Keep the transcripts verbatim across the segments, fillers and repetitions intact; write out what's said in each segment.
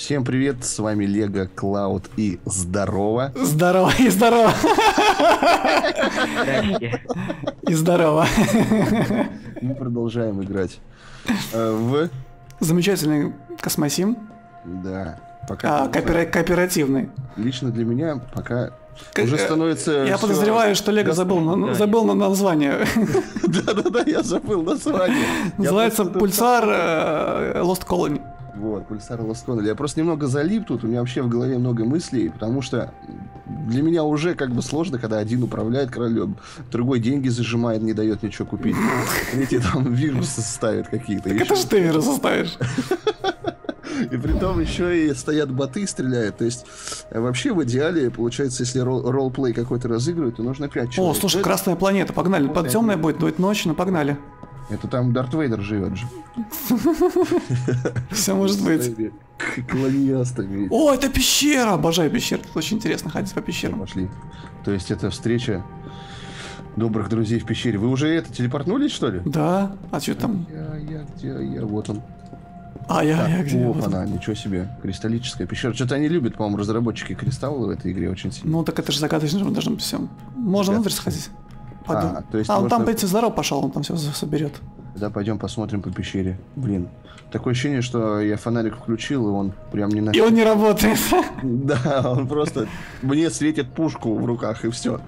Всем привет, с вами Лего Клауд и здорово. Здорово и здорово. И здорово. Мы продолжаем играть в... Замечательный Космосим. Да. Пока... А, копира... Кооперативный. Лично для меня пока... К... Уже становится... Я все... подозреваю, что Лего забыл, да, на... забыл на название. Да-да-да, я забыл название. Называется «Пульсар Lost Colony». Вот, «Пульсар Lost Colony». Я просто немного залип тут, у меня вообще в голове много мыслей, потому что для меня уже как бы сложно, когда один управляет королем, другой деньги зажимает, не дает ничего купить. Эти там вирусы ставят какие-то. Так это же ты вирусы ставишь. И при том еще и стоят боты и стреляют. То есть вообще в идеале, получается, если ролл-плей какой-то разыгрывают, то нужно пять человек. О, слушай, красная планета, погнали. Под темная будет, будет ночь, но погнали. Это там Дарт Вейдер живет же. Все может быть. Клониастами. О, это пещера! Обожаю пещеры. Тут очень интересно ходить по пещерам. Пошли. То есть это встреча добрых друзей в пещере. Вы уже это телепортнулись, что ли? Да. А что там? Я, я, я, я, вот он. А я, так, я где? О, вот она, ничего себе, кристаллическая пещера. Что-то они любят, по-моему, разработчики кристаллы в этой игре очень сильно. Ну так это же загадочно, мы должны все. Можно внутрь сходить. А, то есть а он можно... там, пойти здоров пошел, он там все соберет. Да, пойдем посмотрим по пещере. Блин, такое ощущение, что я фонарик включил, и он прям не... И он не работает. Да, он просто... Мне светит пушку в руках, и все.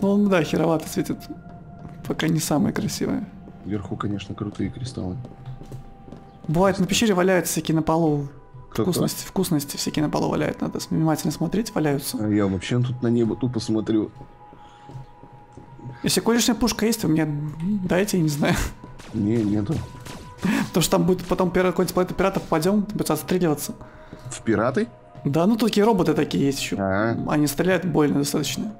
Ну он, да, херовато светит. Пока не самое красивое. Вверху, конечно, крутые кристаллы. Бывает, на пещере валяются всякие на полу. Вкусности, вкусности всякие на полу валяют. Надо внимательно смотреть, валяются. А я вообще тут на небо тупо смотрю. Если колешная пушка есть, у меня дайте, я не знаю. Не, нету. Потому что там будет потом какой-нибудь планета пиратов, попадем, будет отстреливаться. В пираты? Да, ну такие роботы такие есть еще. А -а -а. Они стреляют больно достаточно.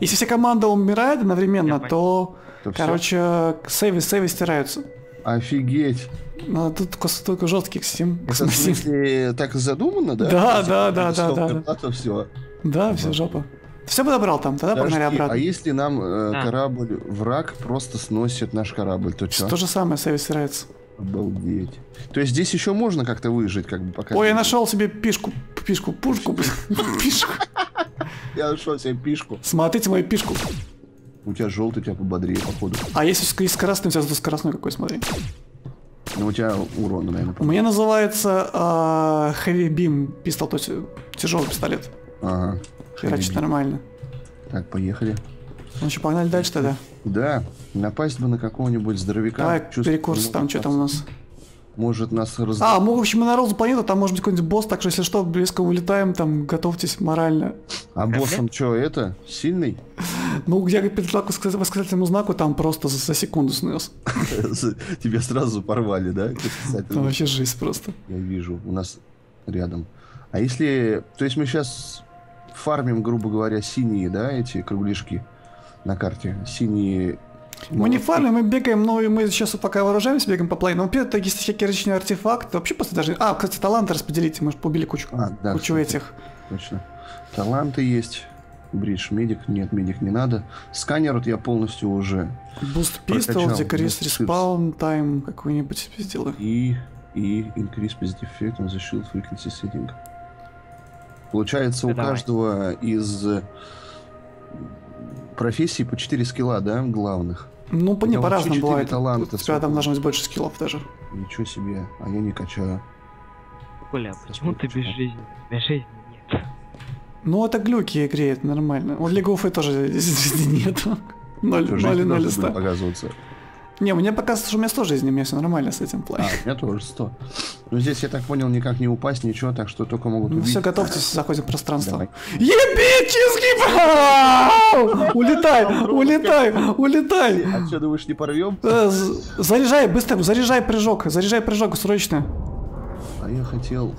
Если вся команда умирает одновременно, то, то короче, сейвы, сейвы стираются. Офигеть. Ну, тут только жесткий ксим. Это, в смысле, так задумано, да? Да, да, да, да, да. Пирата, все. Да, все, жопа. Все подобрал там, тогда погнали обратно. А если нам э, а. корабль, враг просто сносит наш корабль, то что? То же самое, сейв стирается. Обалдеть. То есть здесь еще можно как-то выжить, как бы пока... Ой, я нашел себе пишку, пишку, пушку, пишку. Я нашел себе пишку. Смотрите мою пишку. У тебя желтый, у тебя пободрее, походу. А если скоростный, у тебя скоростной какой, смотри. Ну у тебя урон, наверное. У меня называется Heavy Beam пистол, то есть тяжелый пистолет. Ага. Короче, нормально. Так, поехали. Ну что, погнали дальше тогда? Да, напасть бы на какого-нибудь здоровяка. Давай, перекурс там, что там у нас? Может нас раз... А, мы, в общем, на розу планету, там может быть какой-нибудь босс, так что если что, близко улетаем, там готовьтесь морально. А босс он что, это? Сильный? Ну, я перешла к восклицательному знаку, там просто за секунду снес. Тебя сразу порвали, да? Там вообще жизнь просто. Я вижу, у нас рядом. А если... То есть мы сейчас... фармим, грубо говоря, синие, да, эти кругляшки на карте, синие... Мы не фармим, мы бегаем, но мы сейчас пока вооружаемся, бегаем по плейну, но есть всякие различные артефакты, вообще просто даже... А, кстати, таланты распределите, мы же побили кучу, а, да, кучу кстати, этих. Точно. Таланты есть, бридж, медик, нет, медик не надо, сканер вот я полностью уже... Буст пистол, декрис, респаун, тайм, какой-нибудь сделаю. И, и, increase positive effect on the shield frequency setting. Получается, да, у давай. каждого из профессий по четыре скилла, да, главных? Ну, по не по-разному бывает. Таланта, у тебя там должно быть больше скиллов даже. Ничего себе, а я не качаю. Коля, почему ты без жизни? Без жизни нет. Ну, это глюки игре, это нормально. У Лига Уфы тоже жизни нет. ноль ноль ноль ста. Не, у меня пока, что у меня сто жизней, у меня все нормально с этим планом. А, у меня тоже сто. Но здесь, я так понял, никак не упасть, ничего, так что только могут убить. Ну все, готовьтесь, заходим в пространство. Ебический! Улетай, улетай, улетай! А что, думаешь, не порвем? Заряжай, быстро, заряжай прыжок, заряжай прыжок, срочно. А я хотел...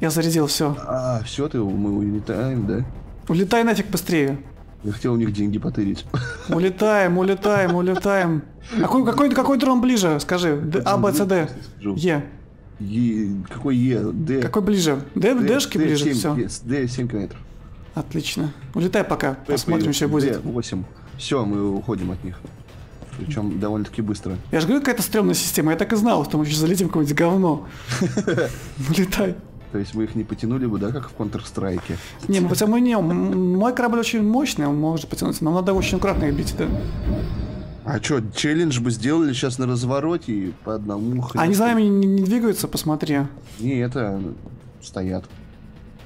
Я зарядил, все. А, все, ты, мы улетаем, да? Улетай нафиг быстрее. Я хотел у них деньги потырить. Улетаем, улетаем, улетаем. Какой, какой, какой дрон ближе? Скажи. А, Б, С, Д. Е. Е. Какой Е? Д. Какой ближе? Д, Д-шки ближе. Все. Д семь километров. Отлично. Улетай пока. Посмотрим, что будет. восемь. Все, мы уходим от них. Причем довольно-таки быстро. Я же говорю, какая-то стрёмная система. Я так и знал, что мы сейчас залетим в какое-нибудь говно. Улетай. То есть вы их не потянули бы, да, как в Counter-Strike? Не, почему не? Мой корабль очень мощный, он может потянуться. Нам надо очень аккуратно их бить, да. А что, челлендж бы сделали сейчас на развороте и по одному... Хрен. Они за нами не, не двигаются, посмотри. Не, это... стоят.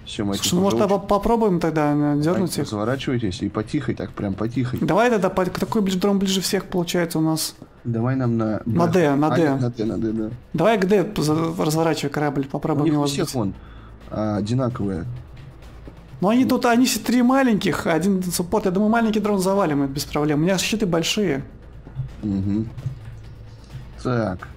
Все, мы... Слушай, ну может тогда попробуем тогда дернуть их? Разворачивайтесь и потихой, так прям потихой. Давай тогда, по... такой ближе, дрон ближе всех получается у нас. Давай нам на... На Д, на Д. На Д, на Д, да. Давай к Д разворачивай корабль, попробуем его сбить. У них всех вон одинаковые. Ну они тут, они все три маленьких, один суппорт. Я думаю, маленький дрон завалим, это без проблем. У меня щиты большие. Угу. Так.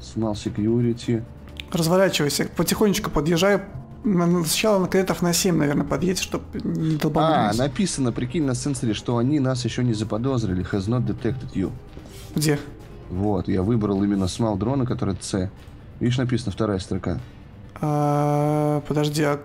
Small security. Разворачивайся, потихонечку подъезжаю. Сначала на кредитов на семь, наверное, подъедешь, чтобы не долбанулись. А, написано, прикинь, на сенсоре, что они нас еще не заподозрили. Has not detected you. Где? Вот, я выбрал именно small дрона, который C. Видишь, написано вторая строка. А, подожди, а...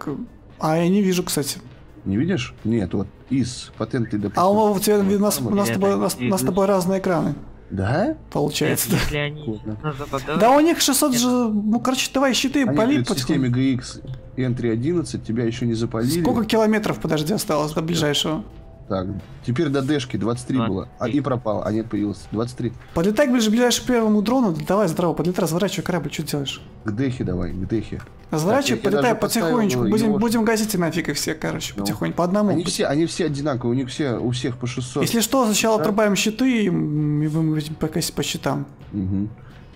а я не вижу, кстати. Не видишь? Нет, вот из патенты до. А у тебя у нас, у нас, тобой, нас, нас с тобой разные экраны. Да? Получается. Нет, да. Если они... да у них шестьсот же... Ну, короче, давай щиты, пали по системе джи икс эн триста одиннадцать, тебя еще не запалили. Сколько километров, подожди, осталось до ближайшего? Так, теперь до дэшки двадцать три, двадцать три было. А и пропал, а нет, появилось двадцать три. Подлетай ближе к ближайшему первому дрону. Давай, здорово, подлетай, разворачивай корабль, что делаешь? К дэхе давай, к дэхе. Разворачивай, подлетай потихонечку. Будем, будем газить нафиг и все, короче, ну, потихоньку, по одному. Они все, они все одинаковые, у них все, у всех по шестьсот. Если что, сначала да? отрубаем щиты и будем покосить по щитам. Угу.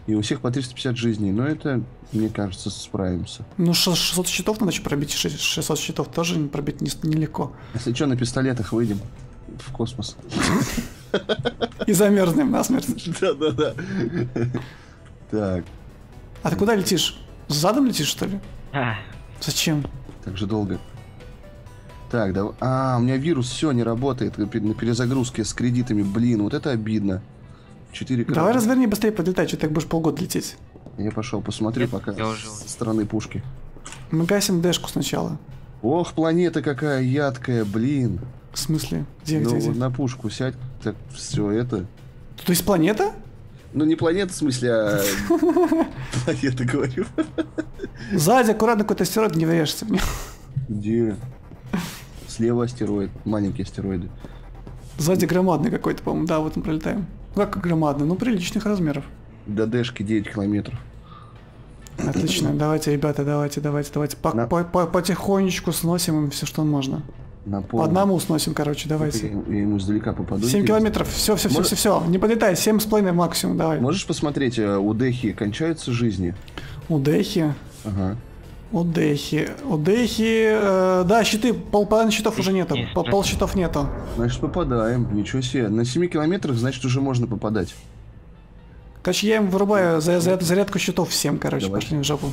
И у всех по триста пятьдесят жизней, но это, мне кажется, справимся. Ну шестьсот щитов надо еще пробить, шестьсот щитов тоже пробить нелегко. Если что, на пистолетах выйдем в космос. И замерзнем насмерть. Да-да-да. Так. А ты куда летишь? Задом летишь, что ли? Зачем? Так же долго. Так, да. А, у меня вирус, все, не работает. На перезагрузке с кредитами, блин, вот это обидно. Давай разверни быстрее, подлетай, что ты так будешь полгода лететь. Я пошел, посмотрю. Нет, пока со стороны пушки. Мы гасим дэшку сначала. Ох, планета какая ядкая, блин. В смысле? Где, ну, где, где? На пушку сядь, так все это. То есть планета? Ну не планета, в смысле, а... Планета, говорю. Сзади аккуратно какой-то астероид, не врежешься в него. Где? Слева астероид, маленькие астероиды. Сзади громадный какой-то, по-моему, да, вот мы пролетаем. Как громадно, ну приличных размеров. До дэшки девять километров. Отлично, давайте, ребята, давайте, давайте, давайте. По -по -по Потихонечку сносим им все, что можно. На пол. По одному сносим, короче, давайте. Я ему издалека попаду. семь километров, все, все, все, все, все. Не подлетай, семь с половиной максимум, давай. Можешь посмотреть, у Дэхи кончаются жизни? У Дэхи? Ага. У Дэхи, у Дэхи, э, да, щиты, половины щитов уже нету, пол, пол щитов нету. Значит, попадаем, ничего себе. На семи километрах, значит, уже можно попадать. Короче, я им вырубаю за, за, зарядку щитов всем, короче. Давай. Пошли в жопу.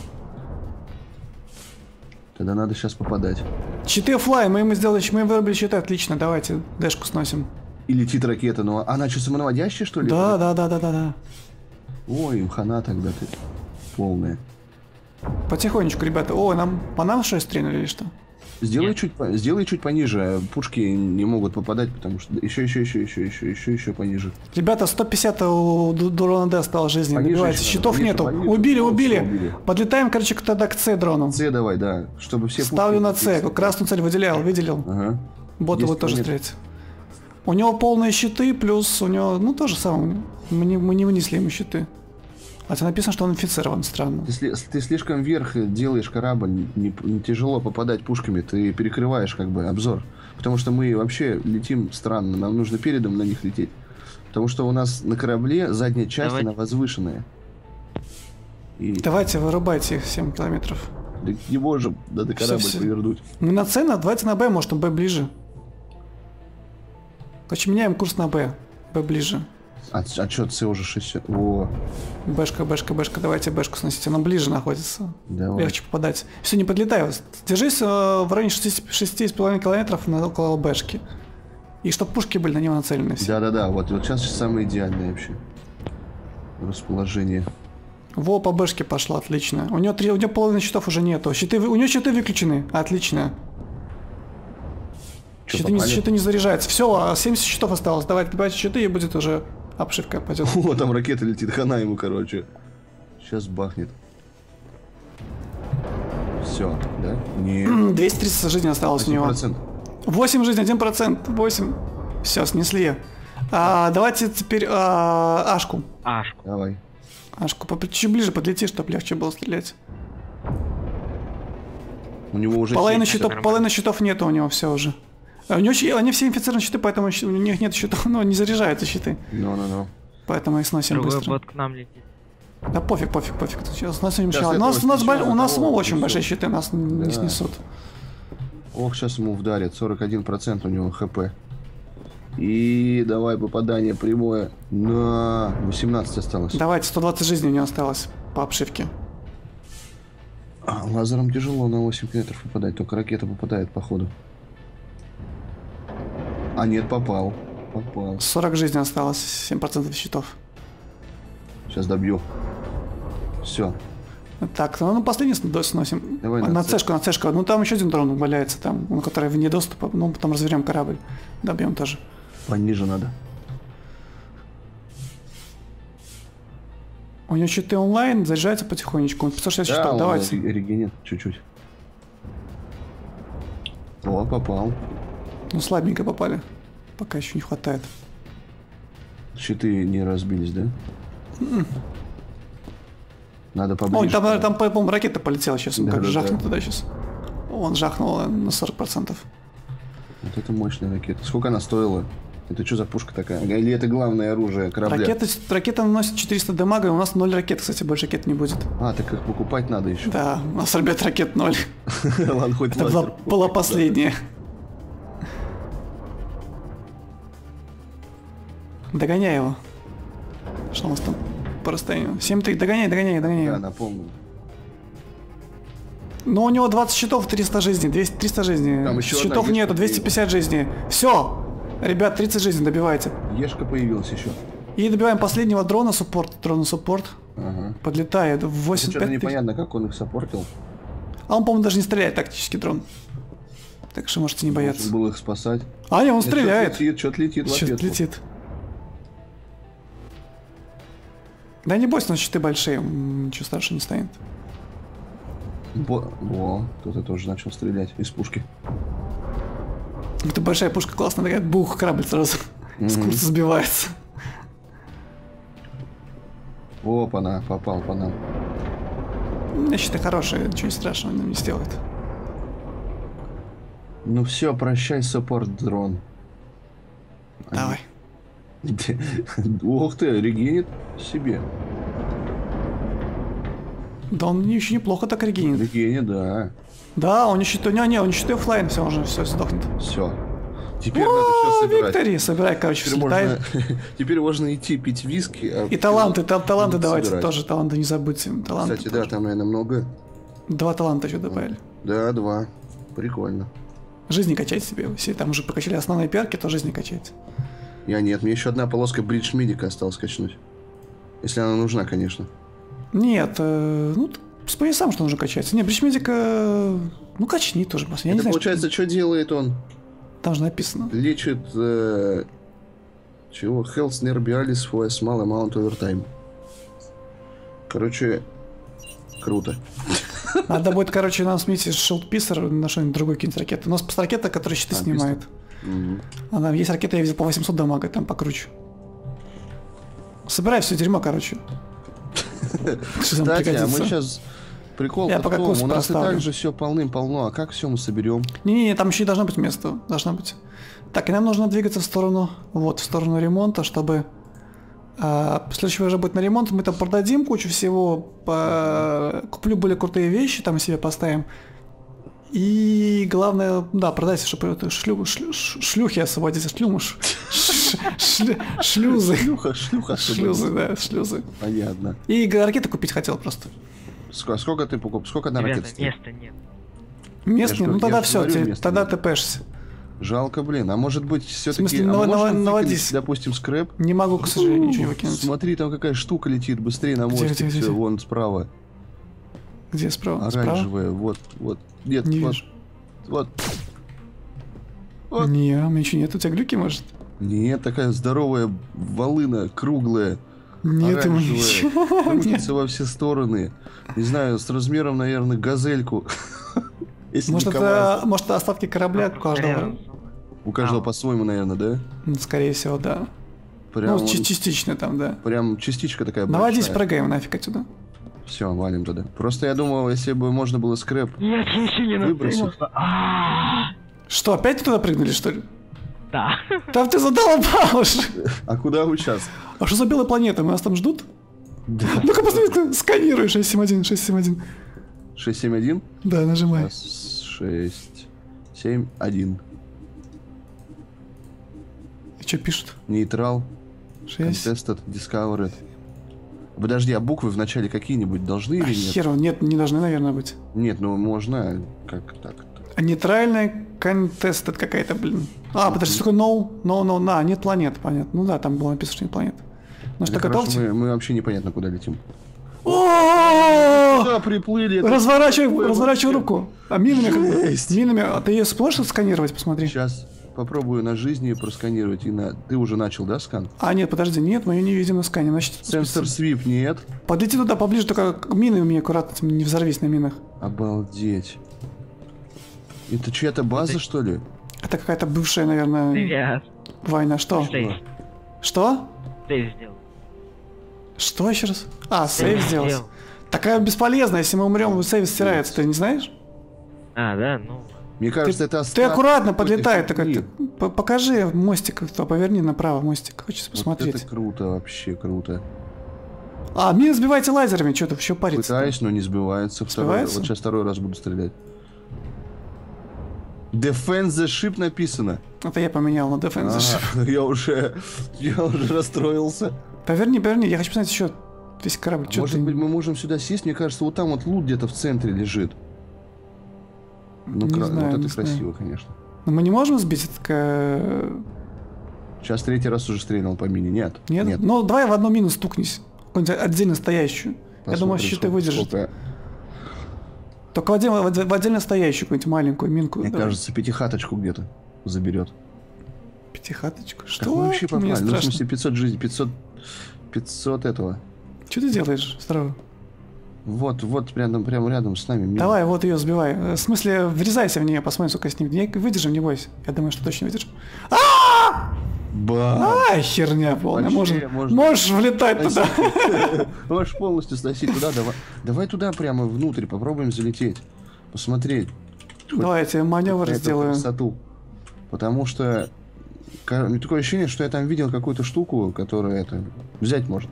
Тогда надо сейчас попадать. Щиты офлайн, мы им сделали, мы им вырубили щиты, отлично, давайте, дэшку сносим. И летит ракета, но она что, самонаводящая, что ли? Да, да, да, да, да, да. Ой, им хана тогда ты полная. Потихонечку, ребята. О, нам по нам что стрельнули или что? Сделай чуть, сделай чуть пониже. Пушки не могут попадать, потому что еще, еще, еще, еще, еще, еще, еще пониже. Ребята, сто пятьдесят у дрона Д осталось жизни. Добивайте. Щитов пониже, нету. Пониже. Убили, убили. убили. Подлетаем, короче, тогда к С дрону. С давай, да. Чтобы все. Ставлю на С. Красную цель выделял, выделил. Ага. Бот его тоже стрелять. У него полные щиты, плюс у него, ну то же самое. Мы не, мы не вынесли ему щиты. А это написано, что он инфицирован, странно. Ты, ты слишком вверх делаешь корабль, не, не тяжело попадать пушками, ты перекрываешь как бы обзор. Потому что мы вообще летим странно, нам нужно передом на них лететь. Потому что у нас на корабле задняя часть, давайте, она возвышенная. И... Давайте, вырубайте их семь километров. Да не можем, надо корабль все, все. повернуть. Мы на С, давайте на Б, может, Б ближе. Короче, меняем курс на Б, Б ближе. А, а чё, С уже шестьдесят? О. Бэшка, бэшка, бэшка, давайте бэшку сносите. Она ближе находится. Давай. Легче попадать. Все, не подлетай. Держись э, в районе шести с половиной километров на, около бэшки. И чтобы пушки были на него нацелены. Да-да-да, вот, вот сейчас самое идеальное вообще расположение. Во, по бэшке пошла, отлично. У нее, три, у нее половины щитов уже нету. Щиты, у нее щиты выключены, отлично. Чё, щиты, не, щиты не заряжаются. Все, семьдесят щитов осталось. Давайте, добавьте щиты и будет уже... Обшивка пойдет. О, там ракета летит, хана ему, короче. Сейчас бахнет. Все, все, да? Не... двести тридцать жизней осталось один процент. У него. восемь жизней, один процент. восемь. Все, снесли. А, давайте теперь а, Ашку. Ашку. Давай. Ашку, чуть ближе подлети, чтобы легче было стрелять. У него уже половина щитов, половина щитов нету у него, все уже. У него, они все инфицированы щиты, поэтому у них нет щитов, но не заряжаются щиты. No, no, no. Поэтому их сносим. Другой быстро. Бот к нам летит. Да пофиг, пофиг, пофиг. Сейчас нас не мешало. У нас, у нас, бо... у нас мув очень большие щиты, нас да. не снесут. Ох, сейчас мув дарит, сорок один процент у него хп. И давай попадание прямое. На восемнадцать осталось. Давайте, сто двадцать жизней у него осталось по обшивке. А, лазером тяжело на восемь метров попадать, только ракета попадает походу. А нет, попал. Попал. сорок жизней осталось, семь процентов счетов. Сейчас добью. Все. Так, ну, ну последний сносим. Давай на цешку, на цешку. Ну там еще один дрон валяется, там, он, который вне доступа. Ну потом разберем корабль. Добьем тоже. Пониже надо. У него щиты онлайн, заряжается потихонечку. пятьсот шестьдесят да, счетов, давайте. Регенит чуть-чуть. О, попал. Ну слабенько попали. Пока еще не хватает. Щиты не разбились, да? Mm-mm. Надо поближе. Ой, там, там по-моему, ракета полетела сейчас. Он да, как да, жахнул да. туда сейчас. Он жахнул на сорок процентов. Вот это мощная ракета. Сколько она стоила? Это что за пушка такая? Или это главное оружие корабля? Ракета, ракета наносит четыреста дамага, и у нас ноль ракет, кстати, больше ракет не будет. А, так их покупать надо еще. Да, у нас, ребят, ракет ноль. Это была последняя. Догоняй его. Что у нас там по расстоянию? семь три, догоняй, догоняй, догоняй. Да, напомню. Но у него двадцать щитов, триста жизней, двести, триста жизней. Там еще щитов нету, двести пятьдесят жизней. Все! Ребят, тридцать жизней добивайте. Ешка появилась еще. И добиваем последнего дрона суппорт. Дрона суппорт. Ага. Подлетает в восемь. Что-то непонятно, как он их саппортил. А он, по-моему, даже не стреляет, тактический дрон. Так что можете не бояться. Нужно было их спасать. А, нет, он стреляет. Что-то летит, что-то летит. Да не бойся, у нас щиты большие, ничего страшного не станет. Бо... О, кто-то тоже начал стрелять из пушки. Это большая пушка, классная такая, бух, корабль сразу mm-hmm. с курса сбивается. Опа-на, попал по нам. Значит, это хорошее, ничего страшного нам не сделает. Ну все, прощай, саппорт дрон. Давай. Ох ты, регенит себе. Да он еще неплохо так регенит. Регенит, да. Да, он еще... Не, не, он еще оффлайн, все, уже все, сдохнет. Все. Теперь надо все собирать. Виктори, собирай, короче, слетай. Теперь можно идти пить виски. И таланты, таланты давайте тоже, таланты не забудьте. Кстати, да, там, наверное, много. Два таланта еще добавили. Да, два. Прикольно. Жизни качать себе. Все там уже покачали основные перки, то жизни качать. Я нет, мне еще одна полоска бридж медика осталось качнуть. Если она нужна, конечно. Нет, э, ну с поясам что нужно качаться. Не, бридж медика, ну качни тоже. Я это не знаю, получается, что... что делает он? Там же написано. Лечит, э, чего? Health nerbialis for a small amount over time. Короче, круто. Надо будет, короче, нам сменить шилдписер на что-нибудь другой кинуть ракеты. У нас ракета, которая щиты а, снимает. Mm-hmm. Она, есть ракета, я видел по восемьсот дамага, там покруче. Собирай все дерьмо, короче. Кстати, а мы сейчас... Прикол, у нас и так же все полным-полно, а как все мы соберем? Не-не-не, там еще и должно быть место, должно быть. Так, и нам нужно двигаться в сторону, вот, в сторону ремонта, чтобы... Следующего уже будет на ремонт, мы там продадим кучу всего, куплю более крутые вещи, там себе поставим. И главное, да, продайся, чтобы шлю, шлю, шлюхи освободить, шлюмуш, шлюзы. Шлюха, шлюха. Шлюзы, да, шлюзы. Понятно. И ракеты купить хотел просто. Сколько ты покупал? Сколько одна ракета стоит? Места нет. Мест нет? Ну тогда все, тогда ты пэшься. Жалко, блин. А может быть, все-таки... наводись. Допустим, скрэп. Не могу, к сожалению, ничего выкинуть. Смотри, там какая штука летит, быстрее на мостик, вон справа. Где справа? Оранжевая, вот, вот. Нет, не вот, вот. Вот. Не, у меня ничего нет. У тебя глюки, может? Нет, такая здоровая волына, круглая. Нет, ему ничего. Крутится во все стороны. Не знаю, с размером, наверное, газельку. Если может, Николая... это, может, это остатки корабля у каждого? У каждого а. по-своему, наверное, да? Ну, скорее всего, да. Прям ну, он... частично там, да. Прям частичка такая. Наводись, прогаем нафиг отсюда. Все, валим туда. Просто я думал, если бы можно было скрэп выбросить. Что, опять туда прыгнули, что ли? Да. Там ты задолбал уже. А куда вы сейчас? А что за белая планета? Нас там ждут? Да. Ну-ка посмотри, сканируй. шесть семь один, шесть семь один. шесть семь один? Да, нажимай. шесть семь один. И что пишут? Нейтрал. Contested, Discovered. Подожди, а буквы в начале какие-нибудь должны или нет? Хер, нет, не должны, наверное, быть. Нет, ну можно, как так. Нейтральная контест какая-то, блин. А, подожди, что такое no, no, no, на, нет планет, понятно. Ну да, там было написано, что нет планет. Ну что, готовьте? Мы вообще непонятно, куда летим. О, приплыли. Разворачивай, разворачивай руку. А минами, минами, а ты ее сможешь сканировать, посмотри? Сейчас попробую на жизни просканировать и на... Ты уже начал, да, скан? А, нет, подожди, нет, мы ее не видим на скане, значит... Сенсор свип, нет. Подлети туда поближе, только мины у меня аккуратно, не взорвись на минах. Обалдеть. Это чья-то база, что ли? Это какая-то бывшая, наверное... Привет. Война, что? Сейф. Что? Сейф сделал. Что еще раз? А, сейф, сейф сделал. сделал. Такая бесполезная, если мы умрем, сейф стирается, ты не знаешь? А, да, ну... Мне кажется, ты, это остаток. Ты аккуратно подлетай, ты, покажи мостик, то поверни направо мостик, хочется посмотреть. Вот это круто, вообще круто. А, мины сбивайте лазерами, что-то еще парится. Пытаюсь, но не сбивается. Второй, вот сейчас второй раз буду стрелять. Defend the ship написано. Это я поменял на Defend the ship. Я уже, я уже расстроился. Поверни, поверни, я хочу посмотреть еще весь корабль. Может быть, мы можем сюда сесть? Мне кажется, вот там вот лут где-то в центре лежит. Ну, кра... знаю, вот это красиво, знаю. конечно. Но мы не можем сбить это... Сейчас третий раз уже стрелял по мине, нет? Нет? Нет. Ну, давай в одну мину стукнись. Какую-нибудь отдельно стоящую. Посмотрим, я думаю, щиты выдержит. Сколько... Только в, отдельно, в отдельно стоящую какую-нибудь маленькую минку. Мне давай. кажется, пятихаточку где-то заберет. Пятихаточку? Что? Как мы вообще попали? Мне страшно. Ну, в смысле, пятьсот жизней, пятьсот, пятьсот этого. Что ты делаешь? Здорово. Вот, вот, прям, прям рядом с нами. Мина. Давай, вот ее сбивай. В смысле, врезайся в нее, посмотрим, сколько с ним. Не выдержим, не бойся. Я думаю, что точно выдержим. А-а-а! Ба! А, херня полная. Вообще, можешь, можешь влетать туда. Можешь полностью сносить туда. Давай, давай туда прямо внутрь, попробуем залететь. Посмотреть. Давай, я тебе маневр сделаю. Красоту. Потому что такое ощущение, что я там видел какую-то штуку, которую это взять можно.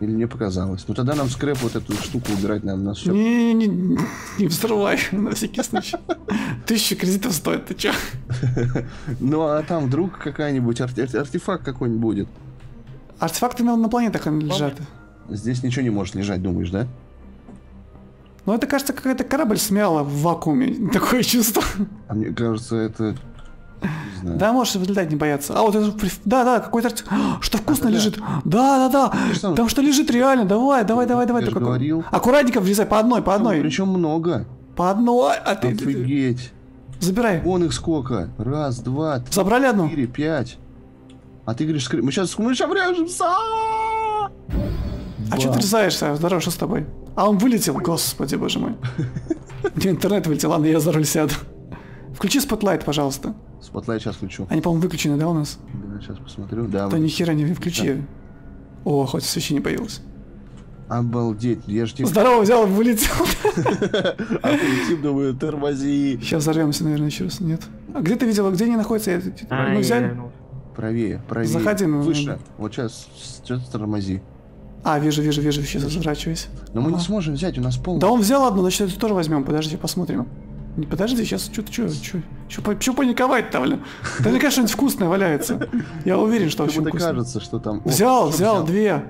Или мне показалось. Ну тогда нам скрэп вот эту штуку убирать надо на все. Не-не-не, не взрывай, на всякий случай. Тысяча кредитов стоит, ты че? Ну а там вдруг какая-нибудь артефакт какой-нибудь будет. Артефакты на планетах лежат. Здесь ничего не может лежать, думаешь, да? Ну это, кажется, какой-то корабль смяло в вакууме. Такое чувство. А мне кажется, это... Да, можешь взлетать, не бояться. А вот это... Да, да, какой-то... Что вкусно лежит. Да, да, да. Там что лежит реально. Давай, давай, давай, давай. Аккуратненько врезай, по одной, по одной. Причем много. По одной. Офигеть. Забирай. Вон их сколько. Раз, два, три, забрали одну? Четыре, пять. А ты говоришь, мы сейчас врежемся. А что ты врезаешься? Здорово, что с тобой? А он вылетел, господи, боже мой. Мне интернет вылетел, ладно, я за руль сяду. Включи спотлайт, пожалуйста. Спотлайт сейчас включу. Они, по-моему, выключены, да, у нас? Да, сейчас посмотрю. Да. Да, нихера не включи. Да. О, хоть освещение появилось. Обалдеть, я ж тебе... Здорово, взял, вылетел. А вылетим, думаю, тормози. Сейчас взорвемся, наверное, еще раз. Нет. А где ты видела, где они находятся? Мы взяли? Правее, правее. Заходи, ну... Выше. Вот сейчас что-то тормози. А, вижу, вижу, вижу, сейчас разворачиваюсь. Но мы не сможем взять, у нас полный... Да он взял одну, значит, это тоже возьмем. Подожди, посмотрим. Не, подожди, сейчас что-то, что, что, что паниковать-то, блин? Да мне, конечно, что-нибудь вкусное валяется. Я уверен, что очень вкусное. Кажется, что там... Взял, взял, две.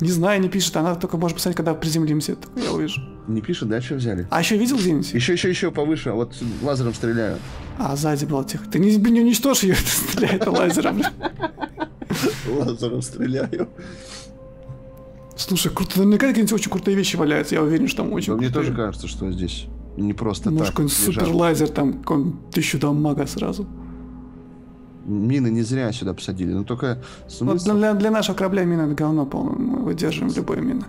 Не знаю, не пишет, она только может писать, когда приземлимся. Я увижу. Не пишет, дальше взяли. А еще видел где-нибудь? Еще, еще, еще повыше, вот лазером стреляю. А, сзади было тихо. Ты не уничтожь ее, стреляет лазером. Лазером стреляю. Слушай, круто, наверняка какие-нибудь очень крутые вещи валяются, я уверен, что там очень крутые. Мне тоже кажется, что здесь... Не просто может, так. Может, какой-нибудь супер лазер, там, тысячу дамага сразу. Мины не зря сюда посадили, но только... Смысл... Для, для нашего корабля мина это говно, по-моему, мы выдерживаем любую мину.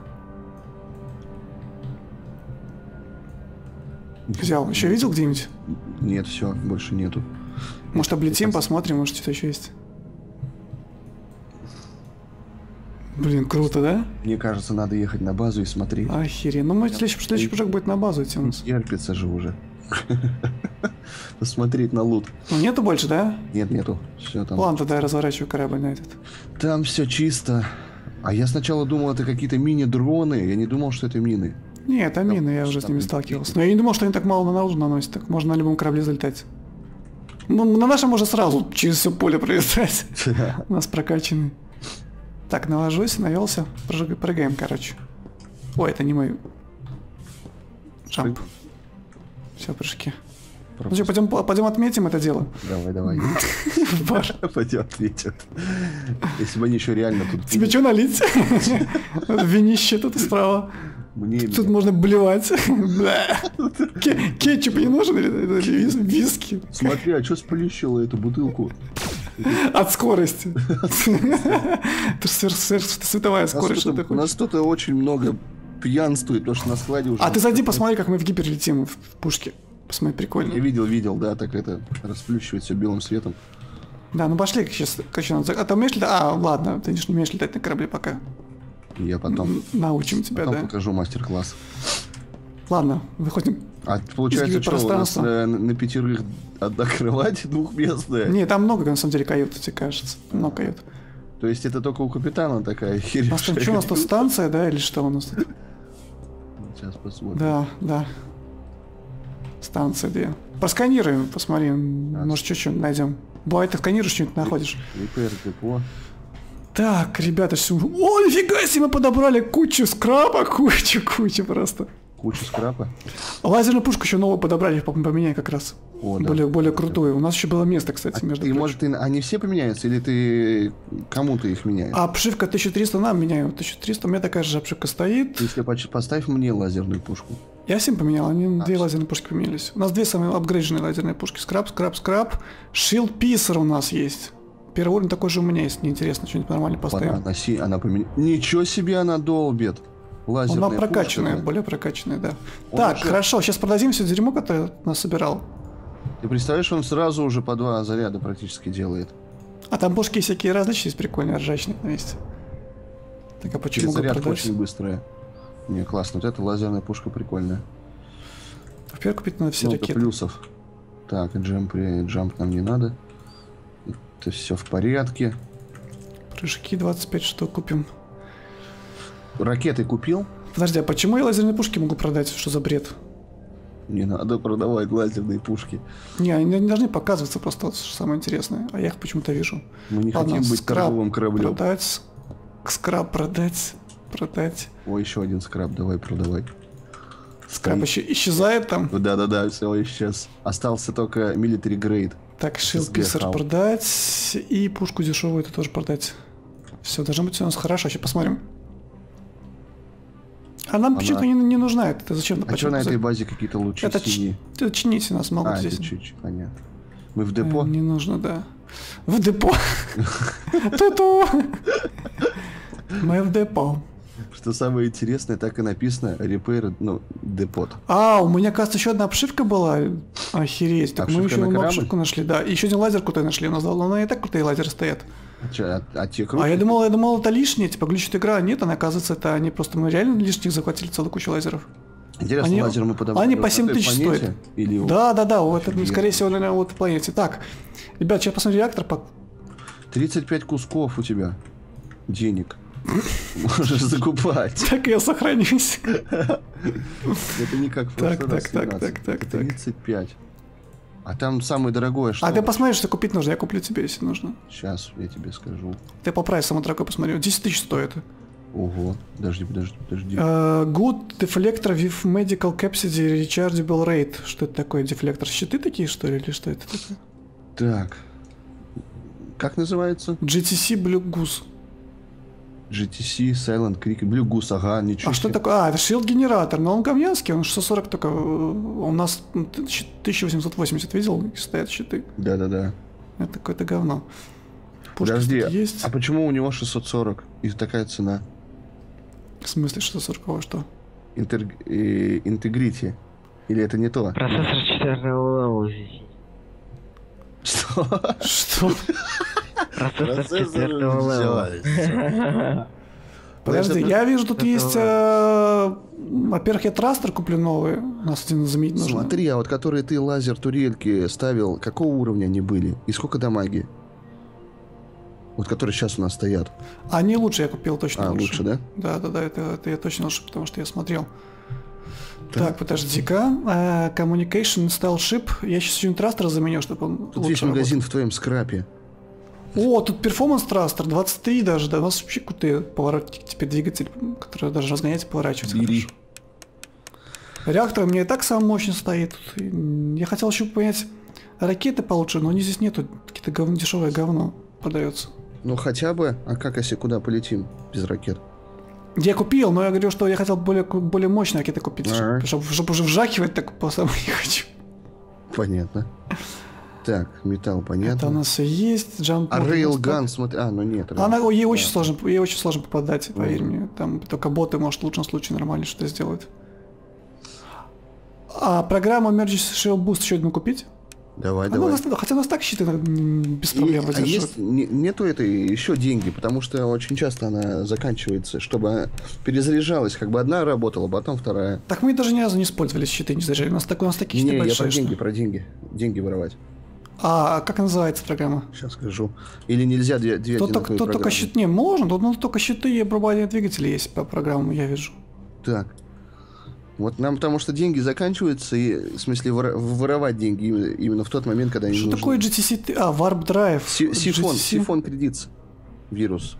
взял. Еще видел где-нибудь? Нет, все, больше нету. Может, облетим, посмотрим, может, что-то еще есть. Блин, круто, да? Мне кажется, надо ехать на базу и смотреть. Охеренно. Ну, мой следующий, следующий прыжок будет на базу идти у нас. Ярпится же уже. Посмотреть на лут. Ну, нету больше, да? Нет, нету. Все там. Ладно, тогда я разворачиваю корабль на этот. Там все чисто. А я сначала думал, это какие-то мини-дроны. Я не думал, что это мины. Нет, это там мины, я уже с ними сталкивался. Но я не думал, что они так мало на луну наносят. Так можно на любом корабле залетать. Ну, на нашем можно сразу через все поле пролетать. У нас прокачаны. Так, наложусь, навелся, прыгаем, прыгаем, короче. Ой, это не мой джамп. Все, прыжки. Пропуск. Ну что, пойдем, пойдем отметим это дело? Давай, давай. Пойдем отметим. Если бы они еще реально тут... Тебе что налить? Винище тут справа. Тут можно блевать. Кетчуп не нужен? Виски. Смотри, а что сплющило эту бутылку? От скорости. Это же световая скорость. У нас кто-то очень много пьянствует, потому что на складе уже... А ты зайди, посмотри, как мы в гипер летим в пушке. Посмотри, прикольно. Я видел, видел, да, так это расплющивает все белым светом. Да, ну пошли сейчас. А ты умеешь летать? А, ладно, ты не умеешь летать на корабле пока. Я потом... Научим тебя, да? Покажу мастер-класс. Ладно, выходим. А получается, что у нас э, на пятерых одна кровать двухместная? Не, там много, на самом деле, кают, тебе кажется. Много кают. То есть это только у капитана такая херня? Что у нас тут, станция, да, или что у нас тут? Сейчас посмотрим. Да, да. Станция, где? Просканируем, посмотри, может, что-нибудь найдем. Бывает, ты сканируешь, что-нибудь находишь. Репер, депо. Так, ребята, все... О, нифига себе, мы подобрали кучу скрапа, кучу-кучу просто. Кучу скрапа. Лазерную пушку еще новую подобрали, поменяй как раз. О, да. Более, более крутую. У нас еще было место, кстати, а между прочим. И может, ты, они все поменяются, или ты кому-то их меняешь? А обшивка тысяча триста нам меняют. тысяча триста, у меня такая же обшивка стоит. Если поставь мне лазерную пушку. Я всем поменял, они а, две все. лазерные пушки поменялись. У нас две самые апгрейдженные лазерные пушки. Скраб, скраб, скраб. Шилд писар у нас есть. Первый уровень такой же у меня есть. Неинтересно, что-нибудь нормально поставим. Она, она, она поменя... Ничего себе она долбит. Лазерная Она прокачанная, пушка, более прокачанная, да. Он так, уже... хорошо, сейчас продадим все дерьмо, которое нас собирал. Ты представляешь, он сразу уже по два заряда практически делает. А там пушки всякие различные, прикольные, ржачные на месте. Так, а почему заряд очень быстрая. Не, классно, вот эта лазерная пушка прикольная. Во-первых, купить надо все ну, ракеты. Плюсов. Так, джамп, джамп нам не надо. Это все в порядке. Прыжки двадцать пять штук купим. Ракеты купил. Подожди, а почему я лазерные пушки могу продать? Что за бред? Не надо продавать лазерные пушки. Не, они не должны показываться, просто самое интересное. А я их почему-то вижу. Мы не Ладно, хотим быть торговым кораблем. Продать. Скраб продать. Продать. О, еще один скраб, давай продавай. Скраб еще исчезает там? Да-да-да, все исчез. Остался только милитари грейд. Так, шилписар продать. И пушку дешевую это тоже продать. Все, должно быть у нас хорошо. Сейчас посмотрим. А нам Она... почему-то не, не нужна это. Зачем? А что на этой базе какие-то лучи? Это, ч... это чините нас могут а, здесь. Это чуть-чуть, понятно. Мы в депо? Не нужно, да. В депо. Ту-ту. Мы в депо. Что самое интересное, так и написано. Repair, ну, депот. А, у меня, кажется, еще одна обшивка была. Охереть. Так мы еще одну обшивку нашли, да. И еще один лазер крутой нашли. У нас и так крутые лазеры стоят. А, а, те а я думал, я думал, это лишнее, типа глючит игра, нет, она оказывается, это они просто мы реально лишних захватили целую кучу лазеров. Интересно, они, лазер мы подобрали. Они по семь тысяч стоят. Или да, да, да, вот это, скорее всего, на вот планете. Так, ребят, сейчас посмотрим реактор. Под... тридцать пять кусков у тебя денег. Можешь закупать. Так я сохранюсь. Это не как в прошлый раз. Так, так, так, так, так. тридцать пять. А там самое дорогое, что... А ты посмотришь, что купить нужно. Я куплю тебе, если нужно. Сейчас я тебе скажу. Ты по прайсу самое дорогое посмотри. десять тысяч стоит. Ого. Подожди, подожди, подожди. Uh, good Deflector with Medical Capacity Rechargeable Rate. Что это такое? Дефлектор? Щиты такие, что ли? Или что это такое? Так. Как называется? джи ти си Blue Goose. джи ти си Silent Creek. Blue Goose, ага, ничего. А что такое? А, это шилд-генератор, но он говнянский, он шестьсот сорок только. У нас тысяча восемьсот восемьдесят, видел, стоят щиты. Да-да-да. Это какое-то говно. Пушки Подожди, есть. А почему у него шестьсот сорок и такая цена? В смысле шестьсот сорок, а что? Интегрити. Или это не то? Процессор четвертого левела. Что? Что? Процессор четвертого левела. Подожди, я вижу, тут есть... Во-первых, я трастер куплю новый. Нас один заменить нужно. Смотри, а вот которые ты лазер-турельки ставил, какого уровня они были? И сколько дамаги? Вот которые сейчас у нас стоят. Они лучше я купил, точно лучше. А, лучше, да? Да, да, да, это, это я точно лучше, потому что я смотрел. Так, так подожди-ка. Communication Style Ship. Я сейчас сегодня трастер заменю, чтобы он тут лучше. Здесь магазин в твоем скрапе. О, тут перформанс трастер, двадцать три даже, да, у нас вообще крутые поворотники, теперь двигатель, который даже разгоняется, поворачивается. Бери. Реактор у меня и так сам мощный стоит. Я хотел еще понять, ракеты получше, но они здесь нету, какие-то гов... дешевое говно продается. Ну хотя бы, а как если куда полетим без ракет? Я купил, но я говорю, что я хотел более, более мощные ракеты купить, а -а -а. Чтобы, чтобы уже вжахивать, так по самому не хочу. Понятно. Так, металл, понятно. Это у нас и есть, джамп. А RailGun, смотри, а, ну нет. Она, ей, очень да. сложно, ей очень сложно попадать, поверь mm. мне. Там только боты, может, в лучшем случае нормально что-то сделают. А программа Emergency Shield Boost еще одну купить? Давай, она давай. Нас, хотя у нас так щиты без проблем есть, а есть, не, нету этой еще деньги, потому что очень часто она заканчивается, чтобы перезаряжалась, как бы одна работала, потом вторая. Так мы даже ни разу не использовали щиты, не заряжали. У нас, так, у нас такие щиты не, большие. Не, я про что? деньги, про деньги. Деньги воровать. А как называется программа? Сейчас скажу. Или нельзя две, две тут одинаковые тут, тут только щит не можно, тут ну, только щиты и обрубание двигателей есть по программам, я вижу. Так. Вот нам потому что деньги заканчиваются, и, в смысле, вор, воровать деньги именно в тот момент, когда они нужны. Что такое джи ти си? А, Warp Drive. Си, сифон, сифон кредитс. Вирус.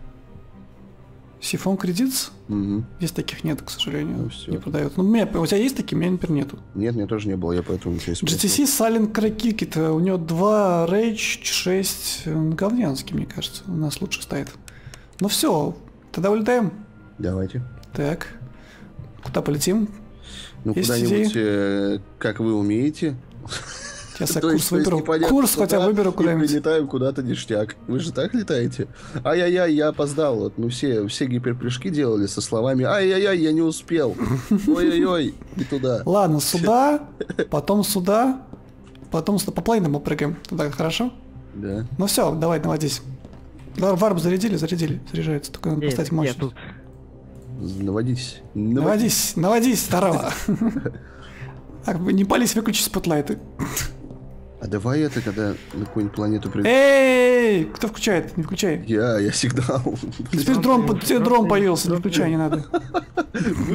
Сифон кредитс? Угу. Здесь таких нет, к сожалению. Ну, все. Не продают. Ну, у, меня, у тебя есть такие, у меня, например, нету. Нет, мне тоже не было, я поэтому ничего не джи ти си Silent Creek, у него два Rage, шесть говнянский, мне кажется. У нас лучше стоит. Ну все, тогда улетаем. Давайте. Так. Куда полетим? Ну, куда-нибудь, как вы умеете. Сейчас я курс выберу. Курс хотя выберу куда-нибудь. Мы летаем куда-то ништяк. Вы же так летаете? Ай-яй-яй, я опоздал. Вот мы все, все гиперпрыжки делали со словами «Ай-яй-яй, я не успел». Ой-ой-ой, и туда. Ладно, сюда, потом сюда, потом сюда. По плейнам мы прыгаем. Туда, хорошо? Да. Ну все, давай, наводись. Варп зарядили, зарядили. Заряжается, только надо поставить мощность. Наводись. Наводись, наводись, наводись старого. Не пались, выключи спотлайты. А давай это, когда на какую-нибудь планету придет. Эй, кто включает? Не включай. Я, я сигнал. Теперь дрон появился, не включай, не надо.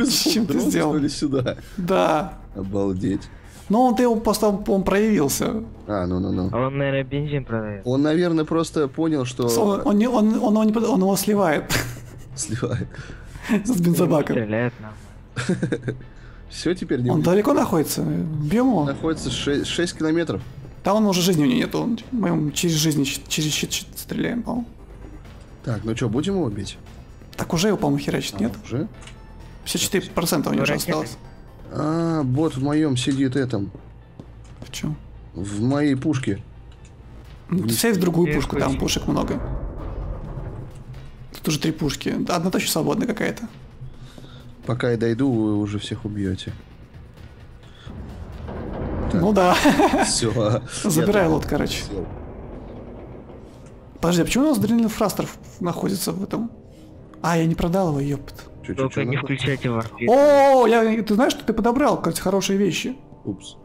Чем ты сделал сюда? Да. Обалдеть. Но он ты его поставил, он проявился. А, ну, ну, ну. А он, наверное, бензин продает. Он, наверное, просто понял, что. Он его сливает. Сливает. С бензобаком. Все теперь не. Он далеко находится? Бьем его? Находится шесть километров. Да он уже жизни у него нету. Он, мы через жизнь, через щит, щит стреляем, по-моему. Так, ну что, будем его бить? Так уже его, по-моему, херачит, а, нет? Уже? пятьдесят четыре процента у него уже осталось. А, бот в моем сидит этом. В чем? В моей пушке. Ну, сядь в другую Я пушку, там пушек много. Тут уже три пушки. Одна точно свободная какая-то. Пока я дойду, вы уже всех убьете. Так. Ну да. Все. Забирай лот, короче. Сел. Подожди, а почему у нас дренный фрастер находится в этом? А, я не продал его, ёпт. Только не включайте его. О, я, ты знаешь, что ты подобрал, короче, хорошие вещи. Упс.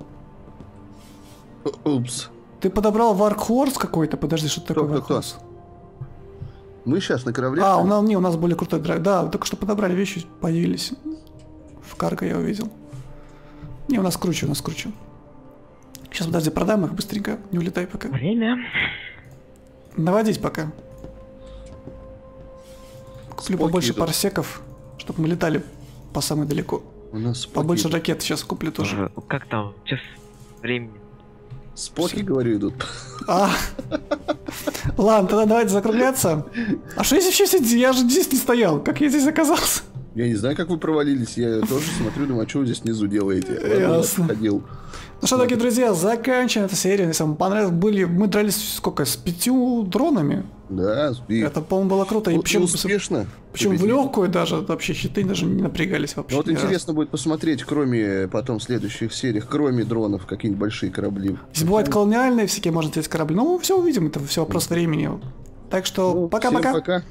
Упс. Ты подобрал Warkhorse какой-то, подожди, что такое Warkhorse? Мы сейчас на корабле. А, у нас, не, у нас более крутой драйв. Да, только что подобрали вещи, появились. В карго я увидел. Не, у нас круче, у нас круче. Сейчас, подожди, продаем их быстренько. Не улетай пока. Время. Наводись пока. Куплю Споки побольше идут. парсеков, чтобы мы летали по самой далеко. У нас побольше идут. ракет сейчас куплю тоже. Как там? Сейчас времени. Споки, Все. говорю, идут. А. Ладно, тогда давайте закругляться. А что если все сидеть? Я же здесь не стоял. Как я здесь оказался? Я не знаю, как вы провалились, я тоже смотрю, думаю, а что вы здесь внизу делаете? Ясно. Ну что, дорогие друзья, заканчиваем эту серию. Если вам понравилось, были, мы дрались сколько, с пятью дронами? Да, и... Это, по-моему, было круто. И вот почему успешно. Причем в легкую даже, вообще щиты даже не напрягались вообще. Вот интересно раз. будет посмотреть, кроме, потом в следующих сериях, кроме дронов, какие-нибудь большие корабли. Здесь бывают колониальные всякие, можно взять корабли. Ну, все увидим, это все вопрос времени. Так что, пока-пока.